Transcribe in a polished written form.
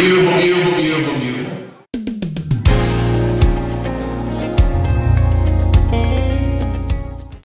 You